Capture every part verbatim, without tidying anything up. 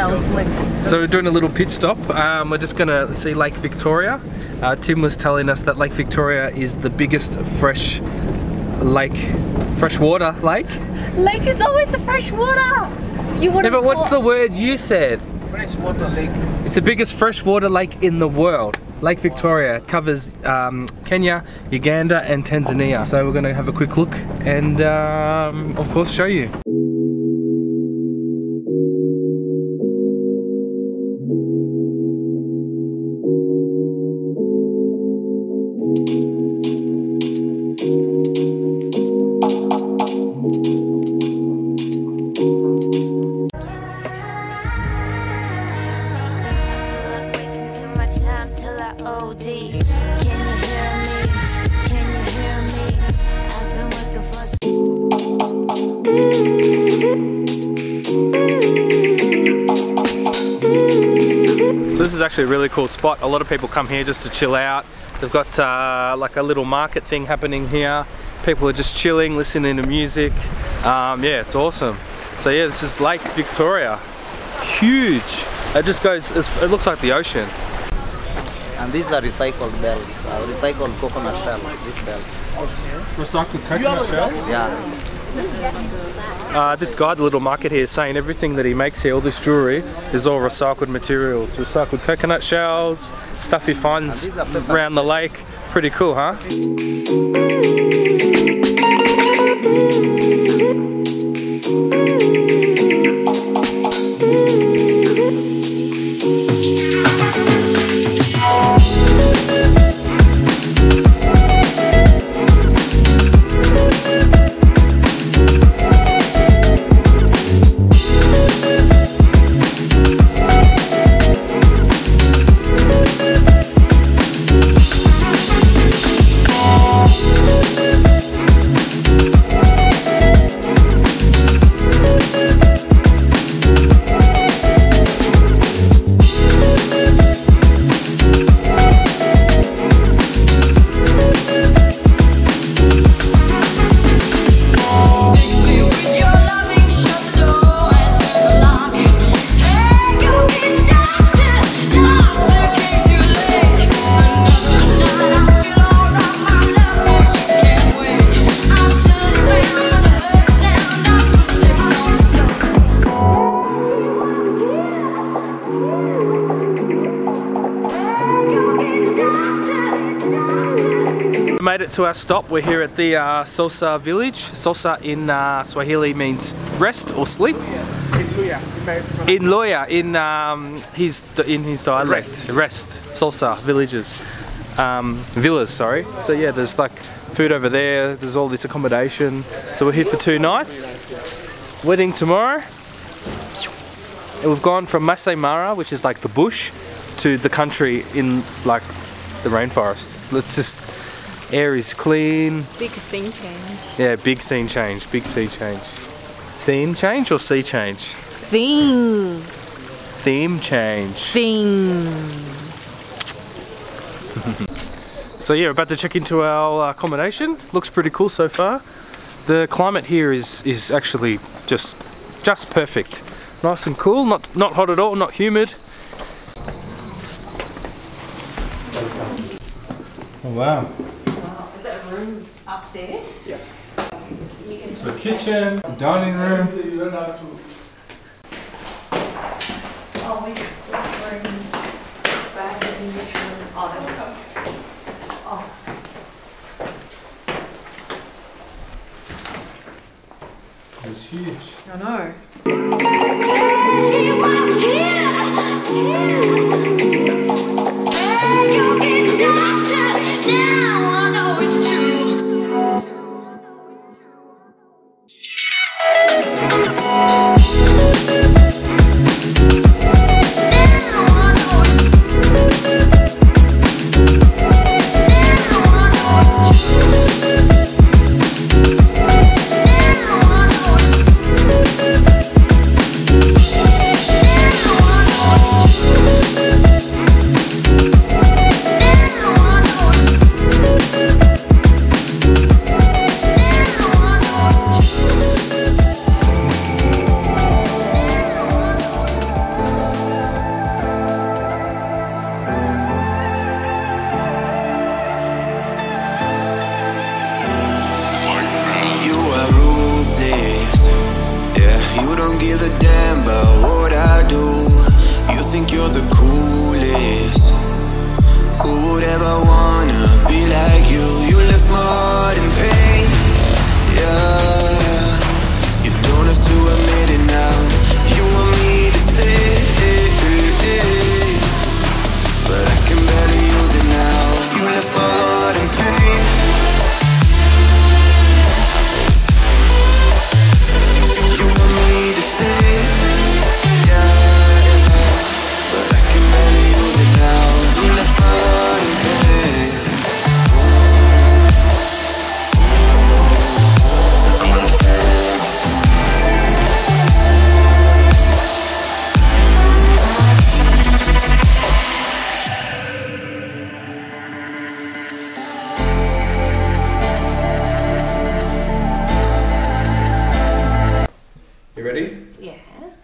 fell asleep. So we're doing a little pit stop. Um, we're just gonna see Lake Victoria. Uh, Tim was telling us that Lake Victoria is the biggest fresh lake, freshwater lake. Lake is always a freshwater. You want? Yeah, but what's the word you said? Freshwater lake. It's the biggest freshwater lake in the world. Lake Victoria covers um, Kenya, Uganda and Tanzania. So we're going to have a quick look and um, of course show you. So this is actually a really cool spot. A lot of people come here just to chill out. They've got uh, like a little market thing happening here. People are just chilling, listening to music. Um, yeah, it's awesome. So yeah, this is Lake Victoria. Huge. It just goes, it looks like the ocean. And these are recycled belts, uh, recycled coconut shells, these belts. Recycled coconut shells? Yeah. Uh, this guy, the little market here, is saying everything that he makes here, all this jewellery, is all recycled materials. Recycled coconut shells, stuff he finds around the lake. Pretty cool, huh? Made it to our stop. We're here at the uh, Sosa Village. Sosa in uh, Swahili means rest or sleep. In Luya, in um, his in his dialect, rest. rest. Sosa villages, um, villas. Sorry. So yeah, there's like food over there. There's all this accommodation. So we're here for two nights. Wedding tomorrow. And we've gone from Masai Mara, which is like the bush, to the country in like the rainforest. Let's just. Air is clean. Big scene change. Yeah, big scene change. Big sea change. Scene change or sea change? Theme. Theme change. Theme. So yeah, we're about to check into our accommodation. Looks pretty cool so far. The climate here is is actually just just perfect. Nice and cool. Not not hot at all. Not humid. Oh wow. Upstairs? Yeah. It's the kitchen, the dining room. Oh, we Oh. It's huge. I know. think you're the coolest. Who would ever wanna be like you? You left my heart in pain. Yeah, you don't have to admit it now. You want me to stay, but I can barely use it now. You left my heart in pain.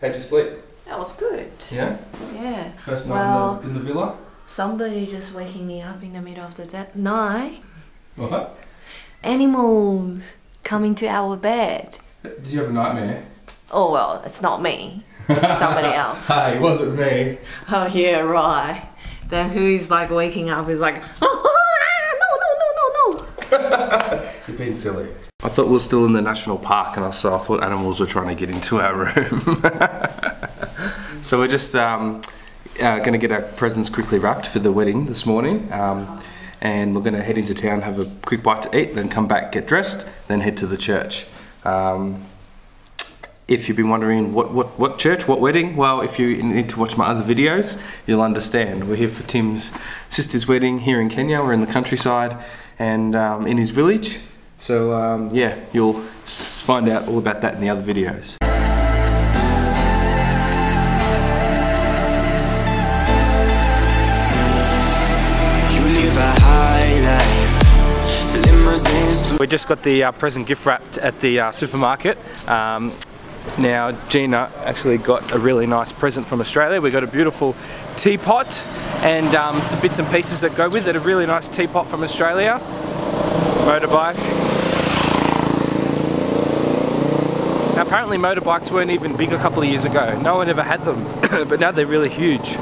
How'd you sleep? That was good. Yeah? Yeah. First night well, in, the, in the villa? Somebody just waking me up in the middle of the night. What? Animals coming to our bed. Did you have a nightmare? Oh well, it's not me. It's somebody else. Hey, it wasn't me. Oh yeah, right. Then who is like waking up is like, oh, no, no, no, no, no. You've been silly. I thought we were still in the national park, and so I thought animals were trying to get into our room. So we're just um, uh, going to get our presents quickly wrapped for the wedding this morning, um, and we're going to head into town, have a quick bite to eat, then come back, get dressed, then head to the church. Um, if you've been wondering what, what, what church, what wedding, well, if you need to watch my other videos, you'll understand. We're here for Tim's sister's wedding here in Kenya. We're in the countryside and um, in his village. So um, yeah, you'll find out all about that in the other videos. We just got the uh, present gift wrapped at the uh, supermarket. Um, now Gina actually got a really nice present from Australia. We got a beautiful teapot and um, some bits and pieces that go with it. A really nice teapot from Australia. Motorbike. Now, apparently motorbikes weren't even big a couple of years ago. No one ever had them, but now they're really huge.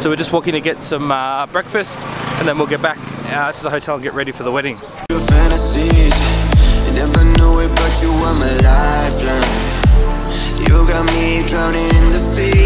So we're just walking to get some uh, breakfast, and then we'll get back uh, to the hotel and get ready for the wedding. Your fantasies, never knew it, but you were my lifeline. You got me drowning in the sea.